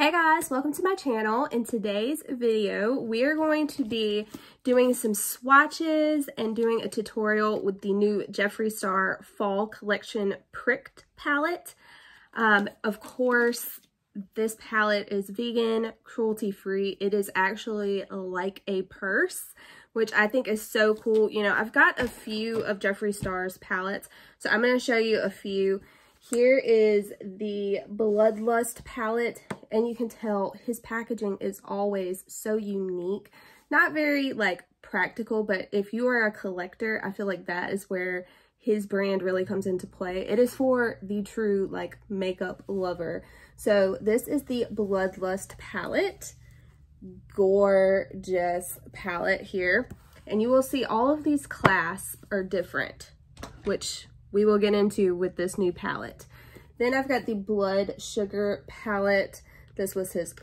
Hey guys, welcome to my channel. In today's video, we're going to be doing some swatches and doing a tutorial with the new Jeffree Star Fall Collection Pricked palette. Of course, this palette is vegan, cruelty-free. It is actually like a purse, which I think is so cool. You know, I've got a few of Jeffree Star's palettes, so I'm going to show you a few. Here is the Bloodlust palette, and you can tell his packaging is always so unique. Not very, like, practical, but if you are a collector, I feel like that is where his brand really comes into play. It is for the true, like, makeup lover. So this is the Bloodlust palette. Gorgeous palette here. And you will see all of these clasps are different, which we will get into with this new palette. Then I've got the Blood Sugar palette. This was his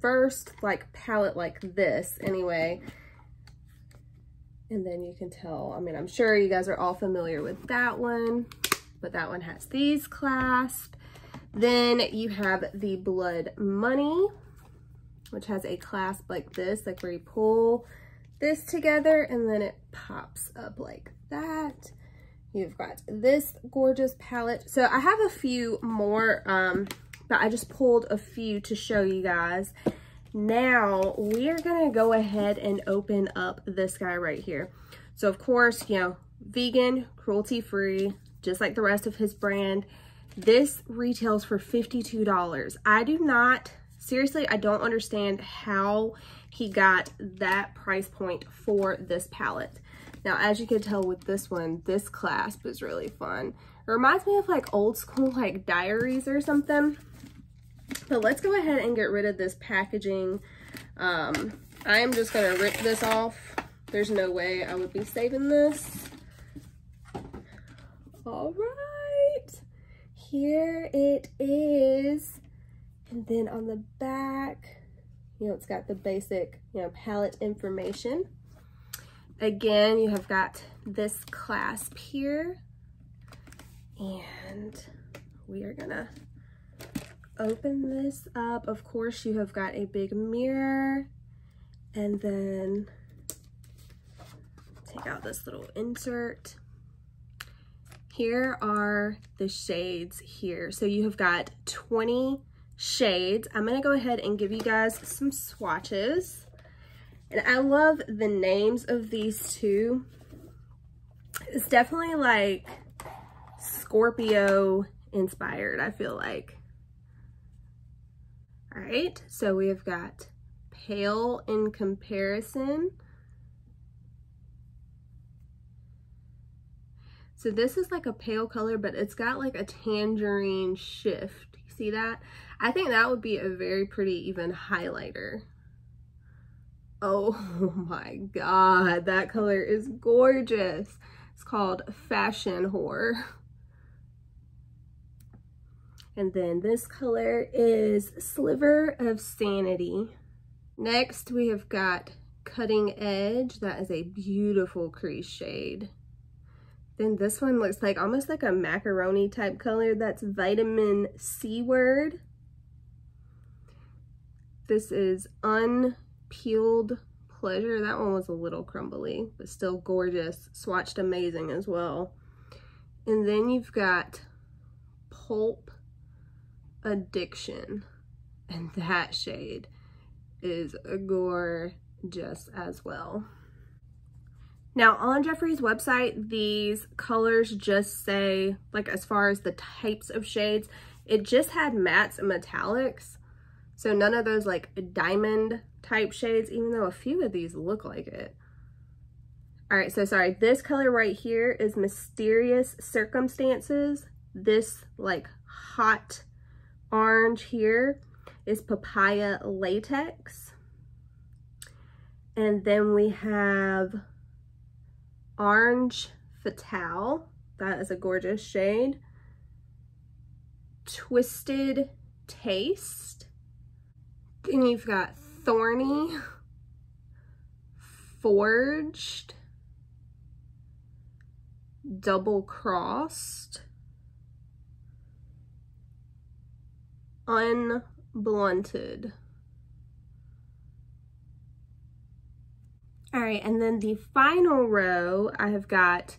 first like palette like this anyway. And then you can tell, I mean, I'm sure you guys are all familiar with that one, but that one has these clasps. Then you have the Blood Money, which has a clasp like this, like where you pull this together and then it pops up like that. You've got this gorgeous palette. So I have a few more, but I just pulled a few to show you guys. Now we are gonna go ahead and open up this guy right here. So of course, you know, vegan, cruelty-free, just like the rest of his brand. This retails for $52. I do not, seriously, I don't understand how he got that price point for this palette. Now, as you can tell with this one, this clasp is really fun. It reminds me of like old school, like diaries or something. But let's go ahead and get rid of this packaging. I am just gonna rip this off. There's no way I would be saving this. All right, here it is. And then on the back, you know, it's got the basic, you know, palette information. Again, you have got this clasp here, and we are gonna open this up. Of course, you have got a big mirror, and then take out this little insert. Here are the shades here. So you have got 20 shades. I'm gonna go ahead and give you guys some swatches. And I love the names of these two. It's definitely like Scorpio inspired, I feel like. All right, so we have got Pale in Comparison. So this is like a pale color, but it's got like a tangerine shift. You see that? I think that would be a very pretty even highlighter. Oh my God, that color is gorgeous. It's called Fashion Whore. And then this color is Sliver of Sanity. Next, we have got Cutting Edge. That is a beautiful crease shade. Then this one looks like almost like a macaroni type color. That's Vitamin C Word. This is Unpeeled Pleasure. That one was a little crumbly, but still gorgeous. Swatched amazing as well. And then you've got Pulp Addiction. And that shade is gorgeous as well. Now on Jeffree's website, these colors just say, like as far as the types of shades, it just had mattes and metallics. So none of those like diamond type shades, even though a few of these look like it. All right, so sorry, this color right here is Mysterious Circumstances. This like hot orange here is Papaya Latex. And then we have Orange Fatale. That is a gorgeous shade. Twisted Taste. And you've got Thorny, Forged, Double Crossed, blunted. All right, and then the final row, I have got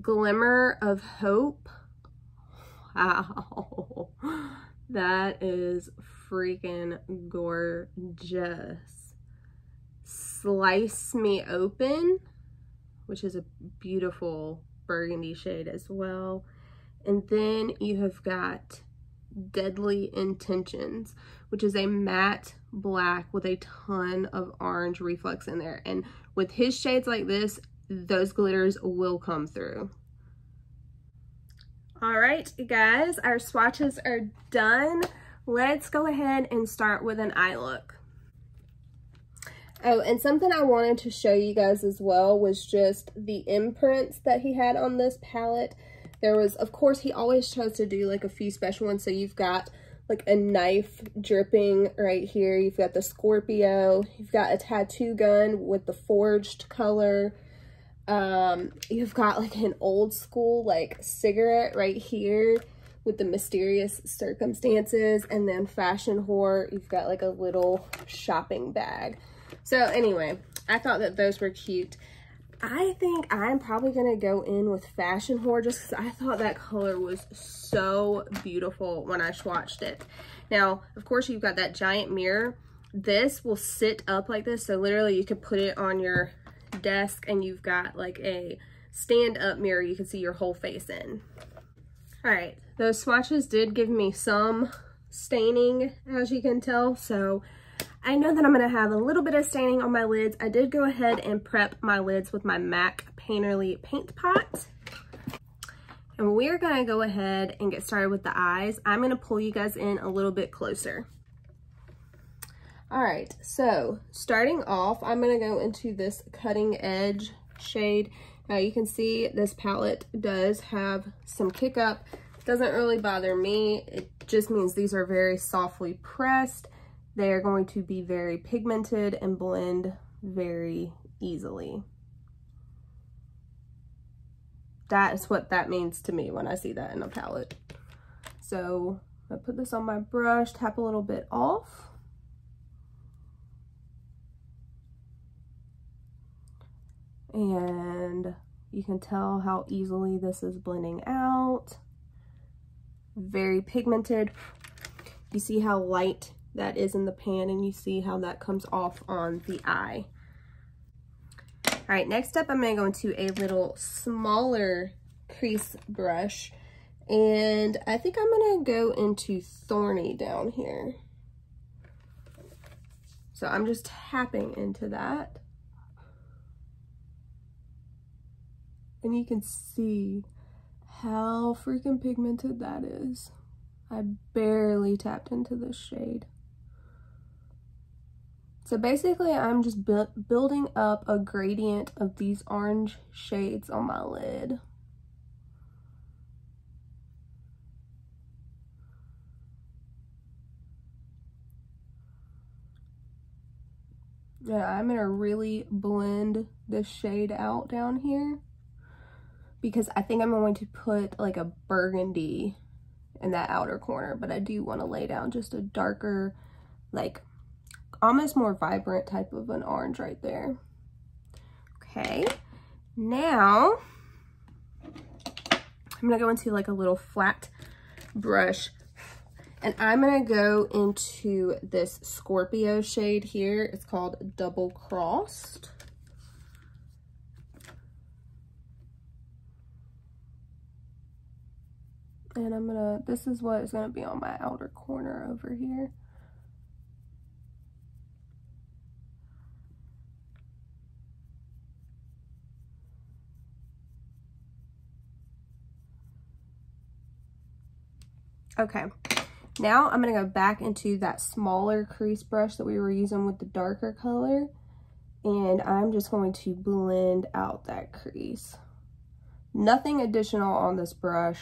Glimmer of Hope. Wow, that is freaking gorgeous. Slice Me Open, which is a beautiful burgundy shade as well. And then you have got Deadly Intentions, which is a matte black with a ton of orange reflex in there. And with his shades like this, those glitters will come through. All right, guys, our swatches are done. Let's go ahead and start with an eye look. Oh, and something I wanted to show you guys as well was just the imprints that he had on this palette. There was, of course, he always tries to do like a few special ones. So you've got like a knife dripping right here. You've got the Scorpio. You've got a tattoo gun with the forged color. You've got like an old school like cigarette right here with the Mysterious Circumstances. And then Fashion Whore, you've got like a little shopping bag. So anyway, I thought that those were cute. I think I'm probably going to go in with Fashion Whore just because I thought that color was so beautiful when I swatched it. Now, of course, you've got that giant mirror. This will sit up like this, so literally you can put it on your desk and you've got like a stand-up mirror you can see your whole face in. All right, those swatches did give me some staining, as you can tell, so I know that I'm going to have a little bit of staining on my lids. I did go ahead and prep my lids with my MAC Painterly Paint Pot. And we're going to go ahead and get started with the eyes. I'm going to pull you guys in a little bit closer. All right, so starting off, I'm going to go into this Cutting Edge shade. Now you can see this palette does have some kick up. Doesn't really bother me. It just means these are very softly pressed. They are going to be very pigmented and blend very easily. That is what that means to me when I see that in a palette. So I put this on my brush, tap a little bit off. And you can tell how easily this is blending out. Very pigmented. You see how light that is in the pan, and you see how that comes off on the eye. All right, next up, I'm gonna go into a little smaller crease brush, and I think I'm gonna go into Thorny down here. So I'm just tapping into that. And you can see how freaking pigmented that is. I barely tapped into this shade. So basically, I'm just building up a gradient of these orange shades on my lid. Yeah, I'm gonna really blend this shade out down here because I think I'm going to put like a burgundy in that outer corner, but I do want to lay down just a darker, like, almost more vibrant type of an orange right there. Okay, now I'm gonna go into like a little flat brush, and I'm gonna go into this Scorpio shade here. It's called Double Crossed. And I'm gonna, this is what is gonna be on my outer corner over here. Okay, now I'm going to go back into that smaller crease brush that we were using with the darker color, and I'm just going to blend out that crease. Nothing additional on this brush,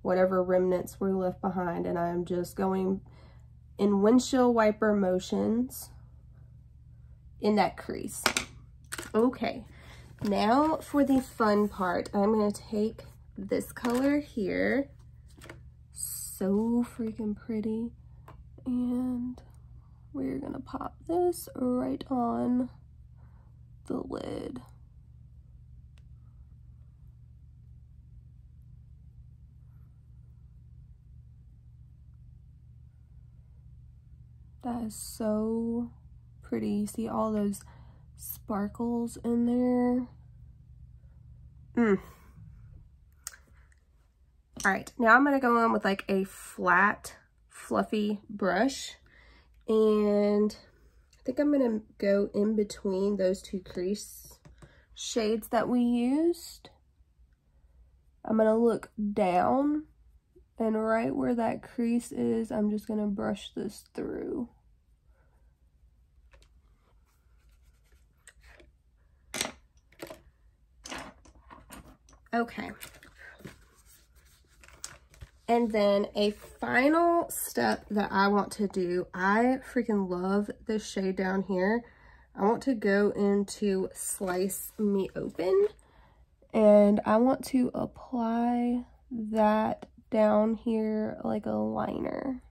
whatever remnants were left behind, and I'm just going in windshield wiper motions in that crease. Okay, now for the fun part, I'm going to take this color here. So freaking pretty. and we're gonna pop this right on the lid. That is so pretty. See all those sparkles in there? Mm. Alright, now I'm going to go in with like a flat, fluffy brush. And I think I'm going to go in between those two crease shades that we used. I'm going to look down, and right where that crease is, I'm just going to brush this through. Okay. And then a final step that I want to do, I freaking love this shade down here. I want to go into Slice Me Open, and I want to apply that down here like a liner,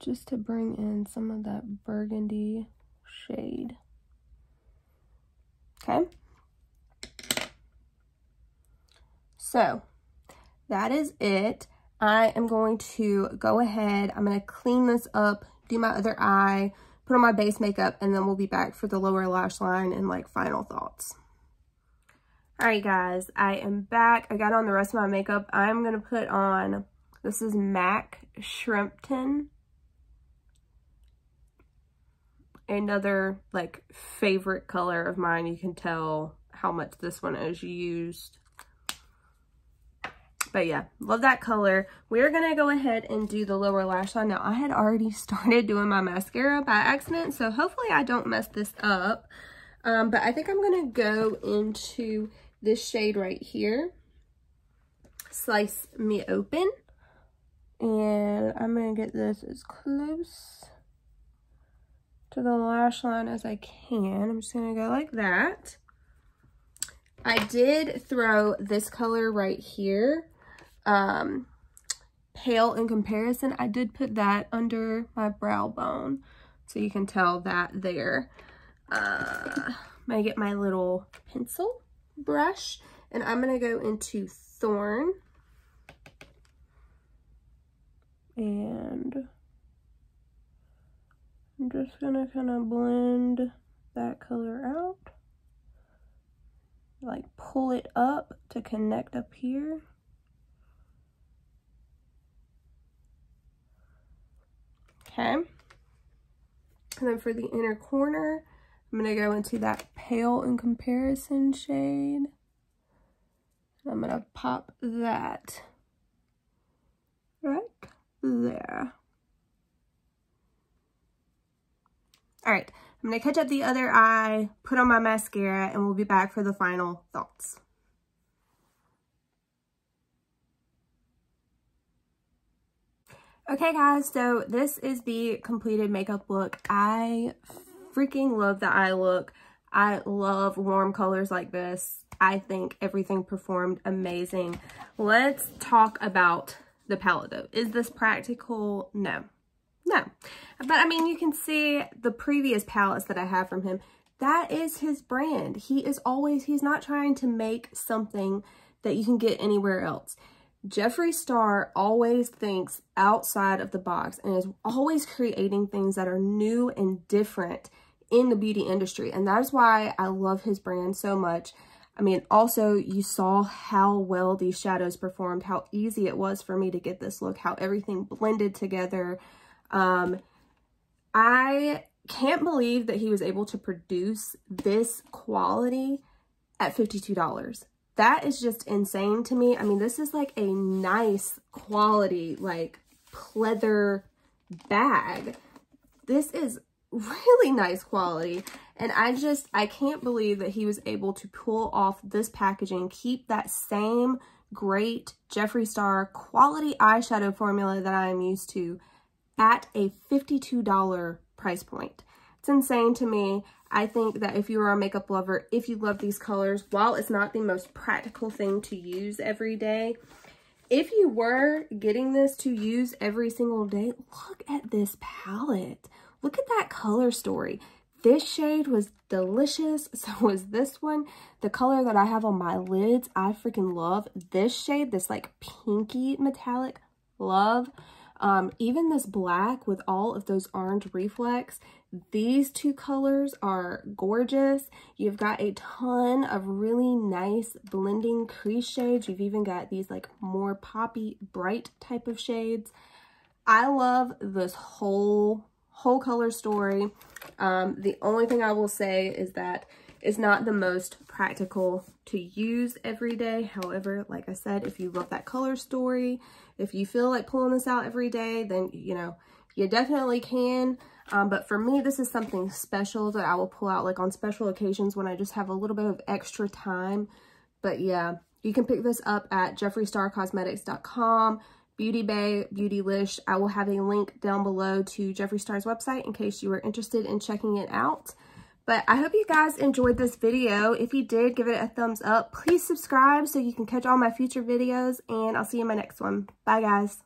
just to bring in some of that burgundy shade. Okay. So that is it. I am going to go ahead, I'm going to clean this up, do my other eye, put on my base makeup, and then we'll be back for the lower lash line and like final thoughts. Alright guys, I am back. I got on the rest of my makeup. I'm going to put on, this is MAC Shrimpton, another like favorite color of mine. You can tell how much this one is used. But yeah, love that color. We're going to go ahead and do the lower lash line. Now, I had already started doing my mascara by accident, so hopefully I don't mess this up. But I think I'm going to go into this shade right here, Slice Me Open. And I'm going to get this as close to the lash line as I can. I'm just going to go like that. I did throw this color right here, pale in comparison. I did put that under my brow bone, so you can tell that there. I'm going to get my little pencil brush, and I'm going to go into Thorn, and I'm just going to kind of blend that color out, like pull it up to connect up here. Okay. And then for the inner corner, I'm going to go into that pale in comparison shade. I'm going to pop that right there. All right. I'm going to catch up the other eye, put on my mascara, and we'll be back for the final thoughts. Okay guys, so this is the completed makeup look. I freaking love the eye look. I love warm colors like this. I think everything performed amazing. Let's talk about the palette though. Is this practical? No. No, but I mean, you can see the previous palettes that I have from him. That is his brand. He is always, he's not trying to make something that you can get anywhere else. Jeffree Star always thinks outside of the box and is always creating things that are new and different in the beauty industry. And that is why I love his brand so much. I mean, also you saw how well these shadows performed, how easy it was for me to get this look, how everything blended together. I can't believe that he was able to produce this quality at $52. That is just insane to me. I mean, this is like a nice quality, like pleather bag. This is really nice quality. And I can't believe that he was able to pull off this packaging, keep that same great Jeffree Star quality eyeshadow formula that I am used to, at a $52 price point. It's insane to me. I think that if you are a makeup lover, if you love these colors, while it's not the most practical thing to use every day, If you were getting this to use every single day, look at this palette. Look at that color story. This shade was delicious. So was this one. The color that I have on my lids, I freaking love this shade. This like pinky metallic, love. Even this black with all of those orange reflects. These two colors are gorgeous. You've got a ton of really nice blending crease shades. You've even got these like more poppy bright type of shades. I love this whole color story. The only thing I will say is that it's not the most practical to use every day. However, like I said, if you love that color story, if you feel like pulling this out every day, then, you know, you definitely can. But for me, this is something special that I will pull out like on special occasions when I just have a little bit of extra time. But yeah, you can pick this up at jeffreestarcosmetics.com, Beauty Bay, Beautylish. I will have a link down below to Jeffree Star's website in case you are interested in checking it out. But I hope you guys enjoyed this video. If you did, give it a thumbs up. Please subscribe so you can catch all my future videos, and I'll see you in my next one. Bye, guys.